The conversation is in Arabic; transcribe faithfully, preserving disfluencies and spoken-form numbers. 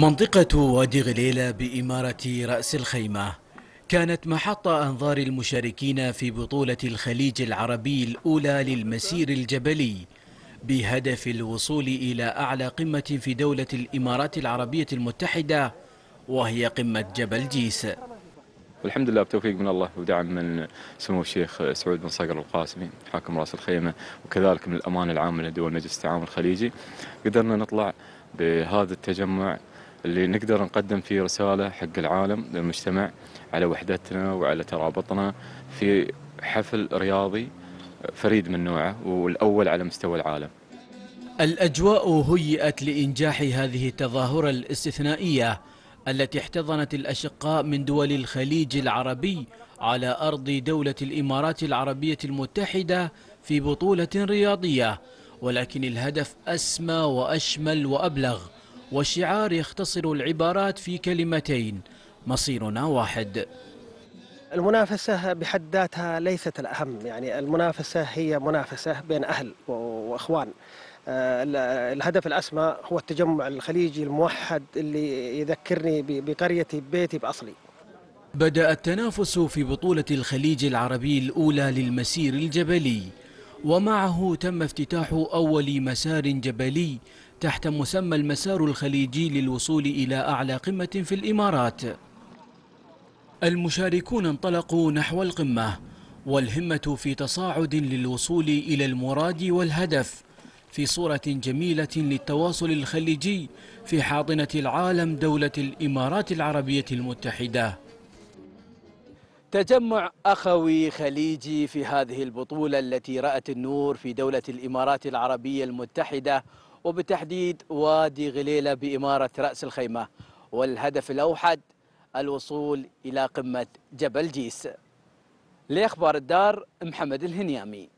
منطقة وادي غليلة بإمارة رأس الخيمة كانت محط أنظار المشاركين في بطولة الخليج العربي الأولى للمسير الجبلي بهدف الوصول إلى أعلى قمة في دولة الإمارات العربية المتحدة وهي قمة جبل جيس. والحمد لله بتوفيق من الله ودعم من سمو الشيخ سعود بن صقر القاسمي حاكم رأس الخيمة وكذلك من الأمانة العامة لدول مجلس التعاون الخليجي قدرنا نطلع بهذا التجمع اللي نقدر نقدم فيه رسالة حق العالم للمجتمع على وحدتنا وعلى ترابطنا في حفل رياضي فريد من نوعه والأول على مستوى العالم. الأجواء هيئت لإنجاح هذه التظاهرة الاستثنائية التي احتضنت الأشقاء من دول الخليج العربي على أرض دولة الإمارات العربية المتحدة في بطولة رياضية، ولكن الهدف أسمى وأشمل وأبلغ، والشعار يختصر العبارات في كلمتين: مصيرنا واحد. المنافسة بحد ذاتها ليست الأهم، يعني المنافسة هي منافسة بين أهل وأخوان. الهدف الأسمى هو التجمع الخليجي الموحد اللي يذكرني بقريتي ببيتي بأصلي. بدأ التنافس في بطولة الخليج العربي الأولى للمسير الجبلي، ومعه تم افتتاح أول مسار جبلي تحت مسمى المسار الخليجي للوصول إلى أعلى قمة في الإمارات. المشاركون انطلقوا نحو القمة والهمة في تصاعد للوصول إلى المراد والهدف في صورة جميلة للتواصل الخليجي في حاضنة العالم دولة الإمارات العربية المتحدة. تجمع أخوي خليجي في هذه البطولة التي رأت النور في دولة الإمارات العربية المتحدة وبالتحديد وادي غليلة بإمارة رأس الخيمة، والهدف الأوحد الوصول إلى قمة جبل جيس. لأخبار الدار، محمد الهنيامي.